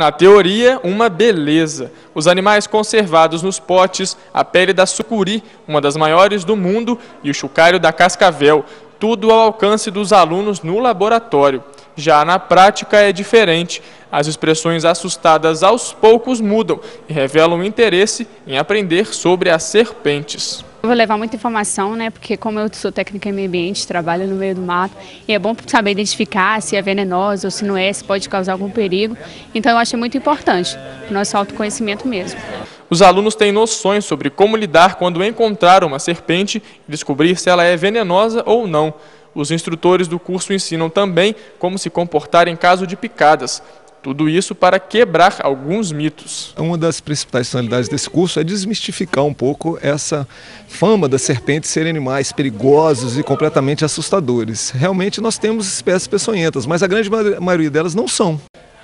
Na teoria, uma beleza. Os animais conservados nos potes, a pele da sucuri, uma das maiores do mundo, e o chocalho da cascavel, tudo ao alcance dos alunos no laboratório. Já na prática é diferente. As expressões assustadas aos poucos mudam e revelam interesse em aprender sobre as serpentes. Eu vou levar muita informação, né? Porque como eu sou técnica em meio ambiente, trabalho no meio do mato, e é bom saber identificar se é venenosa ou se não é, se pode causar algum perigo. Então eu acho muito importante o nosso autoconhecimento mesmo. Os alunos têm noções sobre como lidar quando encontrar uma serpente e descobrir se ela é venenosa ou não. Os instrutores do curso ensinam também como se comportar em caso de picadas. Tudo isso para quebrar alguns mitos. Uma das principais finalidades desse curso é desmistificar um pouco essa fama das serpentes serem animais perigosos e completamente assustadores. Realmente nós temos espécies peçonhentas, mas a grande maioria delas não são.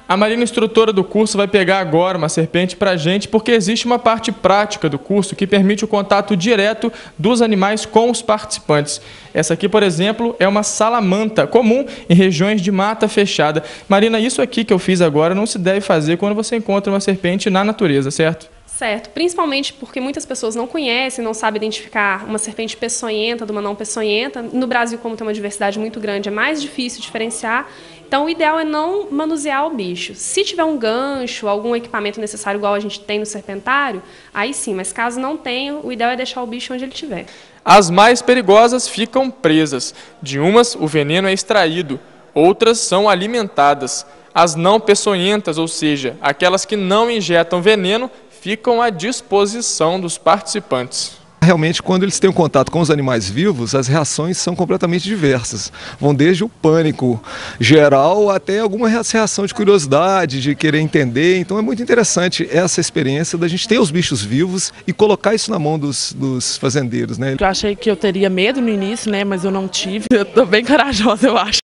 A Marina, instrutora do curso, vai pegar agora uma serpente para a gente, porque existe uma parte prática do curso que permite o contato direto dos animais com os participantes. Essa aqui, por exemplo, é uma salamanta, comum em regiões de mata fechada. Marina, isso aqui que eu fiz agora não se deve fazer quando você encontra uma serpente na natureza, certo? Certo, principalmente porque muitas pessoas não conhecem, não sabem identificar uma serpente peçonhenta de uma não peçonhenta. No Brasil, como tem uma diversidade muito grande, é mais difícil diferenciar. Então, o ideal é não manusear o bicho. Se tiver um gancho, algum equipamento necessário, igual a gente tem no serpentário, aí sim, mas caso não tenha, o ideal é deixar o bicho onde ele estiver. As mais perigosas ficam presas. De umas, o veneno é extraído, outras são alimentadas. As não peçonhentas, ou seja, aquelas que não injetam veneno, ficam à disposição dos participantes. Realmente, quando eles têm um contato com os animais vivos, as reações são completamente diversas. Vão desde o pânico geral até alguma reação de curiosidade, de querer entender. Então é muito interessante essa experiência da gente ter os bichos vivos e colocar isso na mão dos fazendeiros, né? Eu achei que eu teria medo no início, né? Mas eu não tive. Eu tô bem corajosa, eu acho.